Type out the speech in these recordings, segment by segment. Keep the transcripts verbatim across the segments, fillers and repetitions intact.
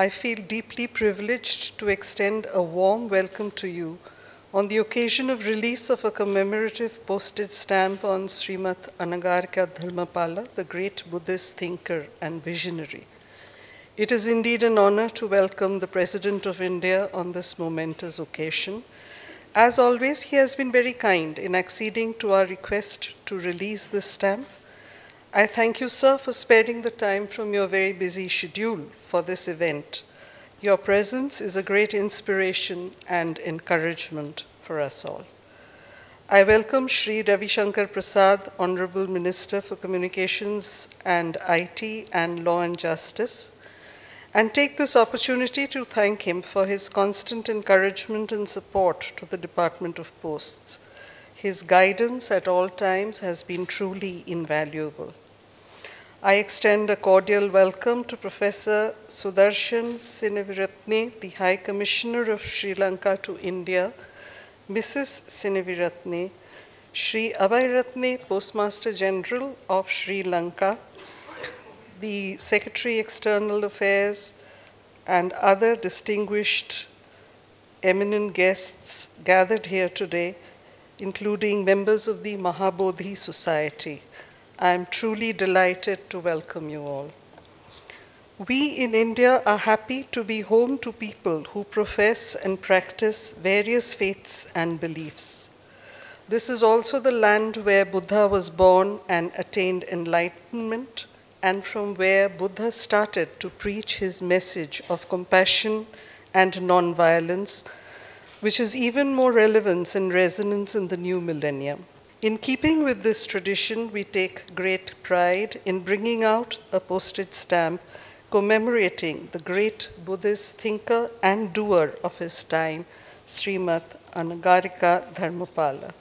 I feel deeply privileged to extend a warm welcome to you on the occasion of release of a commemorative postage stamp on Srimath Anagarika Dharmapala, the great Buddhist thinker and visionary. It is indeed an honor to welcome the President of India on this momentous occasion. As always, he has been very kind in acceding to our request to release this stamp. I thank you, sir, for sparing the time from your very busy schedule for this event. Your presence is a great inspiration and encouragement for us all. I welcome Sri Ravi Shankar Prasad, Honorable Minister for Communications and I T and Law and Justice, and take this opportunity to thank him for his constant encouragement and support to the Department of Posts. His guidance at all times has been truly invaluable. I extend a cordial welcome to Professor Sudarshan Seneviratne, the High Commissioner of Sri Lanka to India, Missus Seneviratne, Sri Abhayaratne, Postmaster General of Sri Lanka, the Secretary External Affairs, and other distinguished eminent guests gathered here today, including members of the Mahabodhi Society. I am truly delighted to welcome you all. We in India are happy to be home to people who profess and practice various faiths and beliefs. This is also the land where Buddha was born and attained enlightenment, and from where Buddha started to preach his message of compassion and non-violence, which is even more relevance and resonance in the new millennium. In keeping with this tradition, we take great pride in bringing out a postage stamp commemorating the great Buddhist thinker and doer of his time, Srimath Anagarika Dharmapala.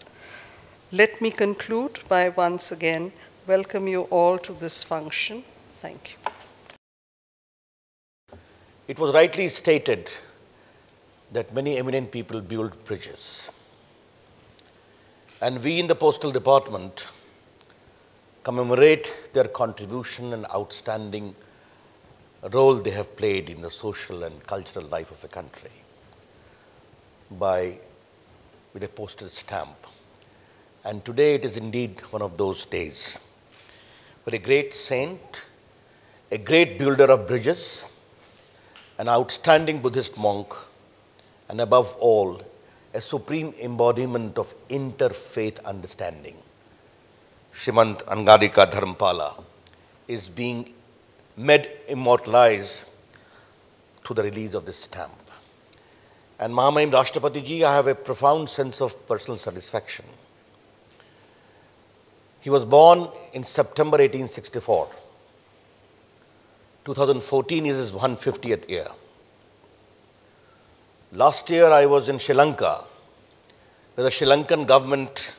Let me conclude by once again welcome you all to this function. Thank you. It was rightly stated that many eminent people build bridges. And we in the Postal Department commemorate their contribution and outstanding role they have played in the social and cultural life of a country by with a postage stamp. And today it is indeed one of those days where a great saint, a great builder of bridges, an outstanding Buddhist monk, and above all, a supreme embodiment of interfaith understanding, Srimath Anagarika Dharmapala, is being made immortalized through the release of this stamp. And Mahamayam Rashtrapati Ji, I have a profound sense of personal satisfaction. He was born in September eighteen sixty-four. twenty fourteen is his one hundred fiftieth year. Last year I was in Sri Lanka, where the Sri Lankan government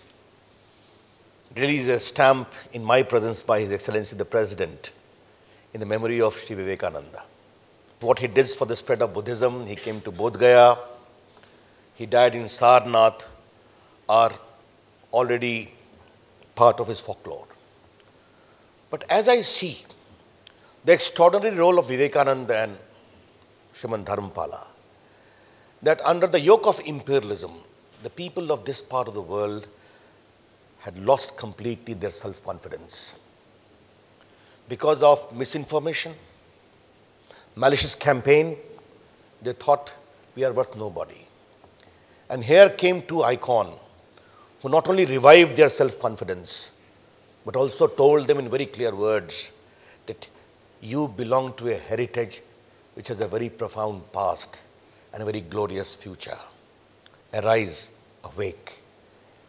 released a stamp in my presence by His Excellency the President in the memory of Sri Vivekananda. What he did for the spread of Buddhism, he came to Bodhgaya, he died in Sarnath, are already part of his folklore. But as I see the extraordinary role of Vivekananda and Srimath Dharmapala, that under the yoke of imperialism, the people of this part of the world had lost completely their self-confidence because of misinformation, malicious campaign. They thought we are worth nobody. And here came two icons who not only revived their self-confidence, but also told them in very clear words that you belong to a heritage which has a very profound past and a very glorious future. Arise, awake,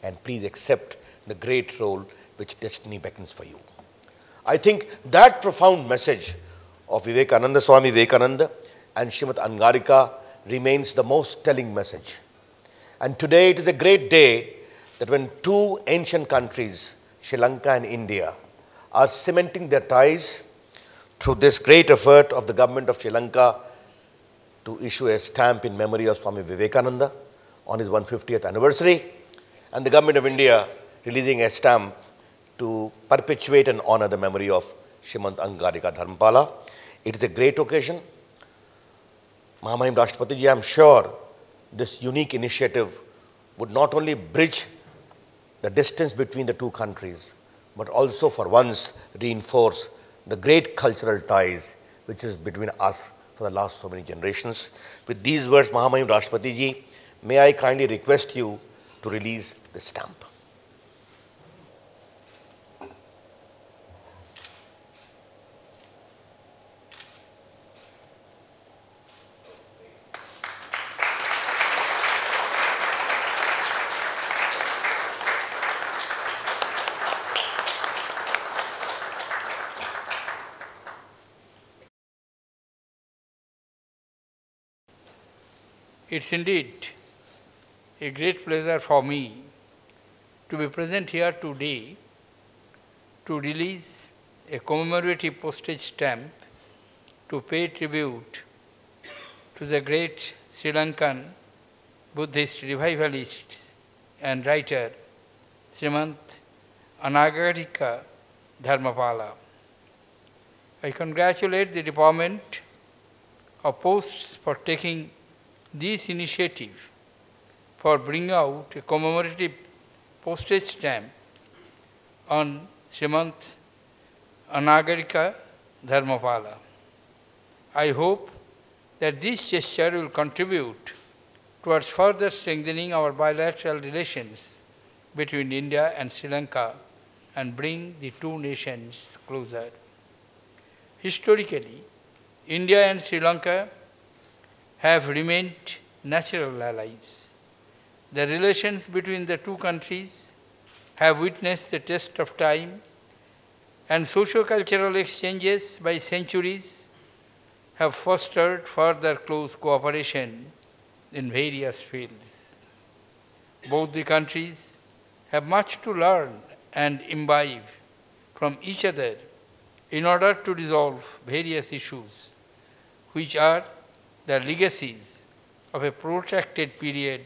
and please accept the great role which destiny beckons for you. I think that profound message of Vivekananda, Swami Vivekananda and Srimath Anagarika remains the most telling message. And today it is a great day that when two ancient countries, Sri Lanka and India, are cementing their ties through this great effort of the government of Sri Lanka to issue a stamp in memory of Swami Vivekananda on his one hundred fiftieth anniversary, and the government of India releasing a stamp to perpetuate and honor the memory of Srimath Anagarika Dharmapala. It is a great occasion. Mahamayam Rashtrapati Ji, I am sure this unique initiative would not only bridge the distance between the two countries, but also for once reinforce the great cultural ties which is between us for the last so many generations. With these words, Mahamayam Rashtrapati Ji, may I kindly request you to release the stamp. It's indeed a great pleasure for me to be present here today to release a commemorative postage stamp to pay tribute to the great Sri Lankan Buddhist revivalist and writer Srimath Anagarika Dharmapala. I congratulate the Department of Posts for taking this initiative for bringing out a commemorative postage stamp on Srimath Anagarika Dharmapala. I hope that this gesture will contribute towards further strengthening our bilateral relations between India and Sri Lanka and bring the two nations closer. Historically, India and Sri Lanka have remained natural allies. The relations between the two countries have witnessed the test of time, and socio-cultural exchanges by centuries have fostered further close cooperation in various fields. Both the countries have much to learn and imbibe from each other in order to resolve various issues, which are the legacies of a protracted period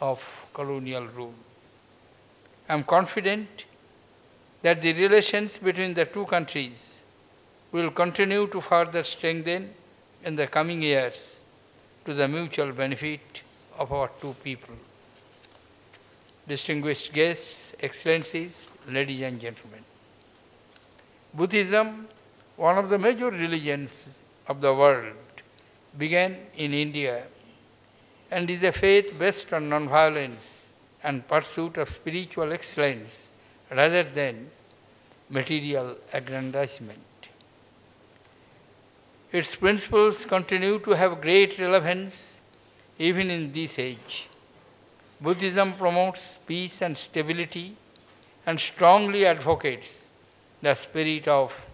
of colonial rule. I am confident that the relations between the two countries will continue to further strengthen in the coming years to the mutual benefit of our two people. Distinguished guests, excellencies, ladies and gentlemen, Buddhism, one of the major religions of the world, began in India and is a faith based on non-violence and pursuit of spiritual excellence rather than material aggrandizement. Its principles continue to have great relevance even in this age. Buddhism promotes peace and stability and strongly advocates the spirit of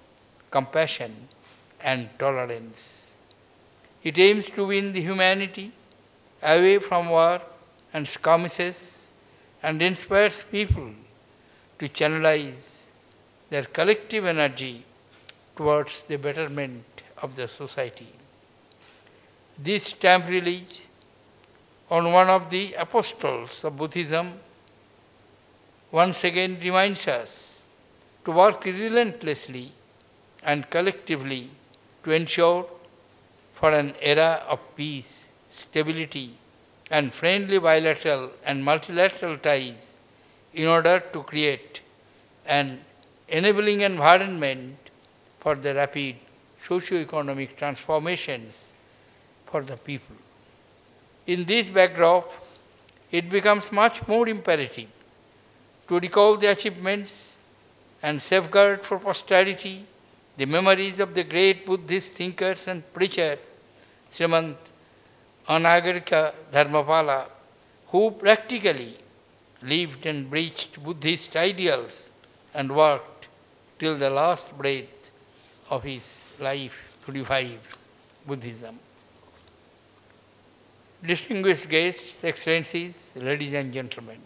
compassion and tolerance. It aims to win the humanity away from war and skirmishes and inspires people to channelize their collective energy towards the betterment of the society. This stamp release on one of the apostles of Buddhism once again reminds us to work relentlessly and collectively to ensure for an era of peace, stability, and friendly bilateral and multilateral ties in order to create an enabling environment for the rapid socio-economic transformations for the people. In this backdrop, it becomes much more imperative to recall the achievements and safeguard for posterity the memories of the great Buddhist thinkers and preachers Srimath Anagarika Dharmapala, who practically lived and preached Buddhist ideals and worked till the last breath of his life to revive Buddhism. Distinguished guests, excellencies, ladies and gentlemen,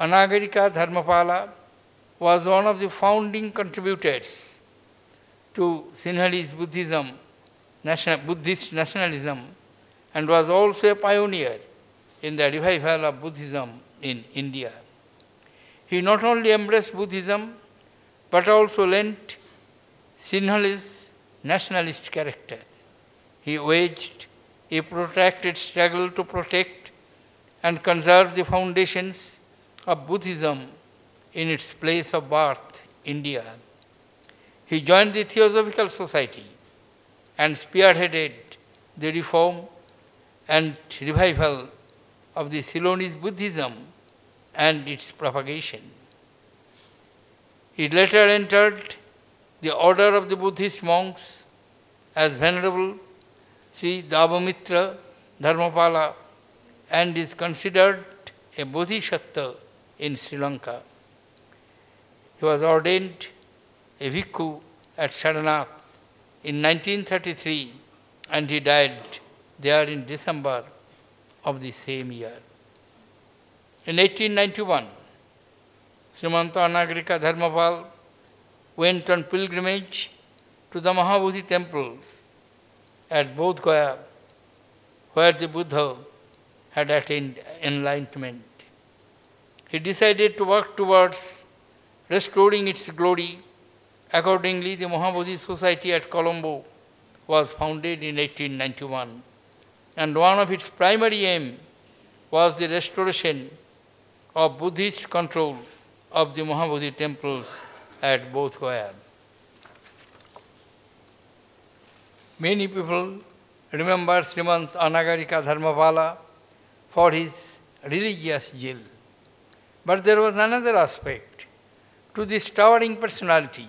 Anagarika Dharmapala was one of the founding contributors to Sinhalese Buddhism National, Buddhist nationalism and was also a pioneer in the revival of Buddhism in India. He not only embraced Buddhism, but also lent Sinhalese nationalist character He waged a protracted struggle to protect and conserve the foundations of Buddhism in its place of birth, India. He joined the Theosophical Society and spearheaded the reform and revival of the Ceylonese Buddhism and its propagation. He later entered the order of the Buddhist monks as Venerable Sri Dhammamitra Dharmapala and is considered a Bodhisattva in Sri Lanka. He was ordained a bhikkhu at Sarnath in nineteen thirty-three and he died there in December of the same year. In eighteen ninety-one, Srimath Anagarika Dharmapala went on pilgrimage to the Mahabodhi Temple at Bodhgaya, where the Buddha had attained enlightenment. He decided to work towards restoring its glory. Accordingly, the Mahabodhi Society at Colombo was founded in eighteen ninety-one, and one of its primary aims was the restoration of Buddhist control of the Mahabodhi temples at Bodhgaya. Many people remember Srimath Anagarika Dharmapala for his religious zeal. But there was another aspect to this towering personality,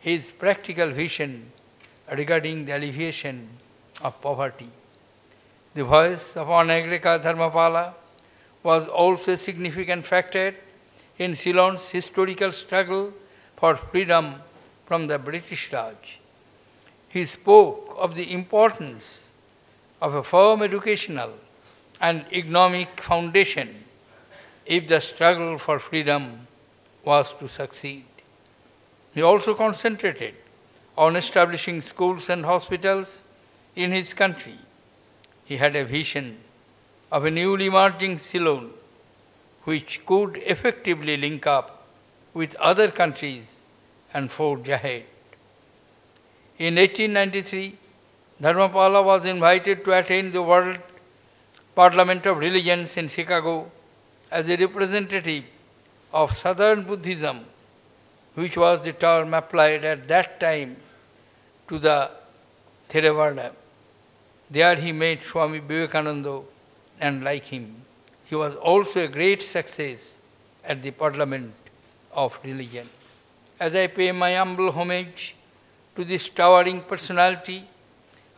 his practical vision regarding the alleviation of poverty. The voice of Anagarika Dharmapala was also a significant factor in Ceylon's historical struggle for freedom from the British Raj. He spoke of the importance of a firm educational and economic foundation if the struggle for freedom was to succeed. He also concentrated on establishing schools and hospitals in his country. He had a vision of a newly emerging Ceylon which could effectively link up with other countries and forge ahead. In eighteen ninety-three, Dharmapala was invited to attend the World Parliament of Religions in Chicago as a representative of Southern Buddhism, which was the term applied at that time to the Theravada. There he met Swami Vivekananda, and like him, he was also a great success at the Parliament of Religion. As I pay my humble homage to this towering personality,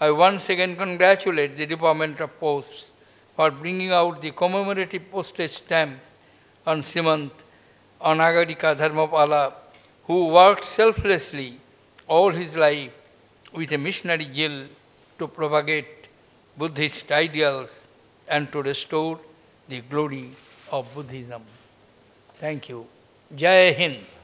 I once again congratulate the Department of Posts for bringing out the commemorative postage stamp on Srimath Anagarika Dharmapala, who worked selflessly all his life with a missionary zeal to propagate Buddhist ideals and to restore the glory of Buddhism. Thank you. Jai Hind.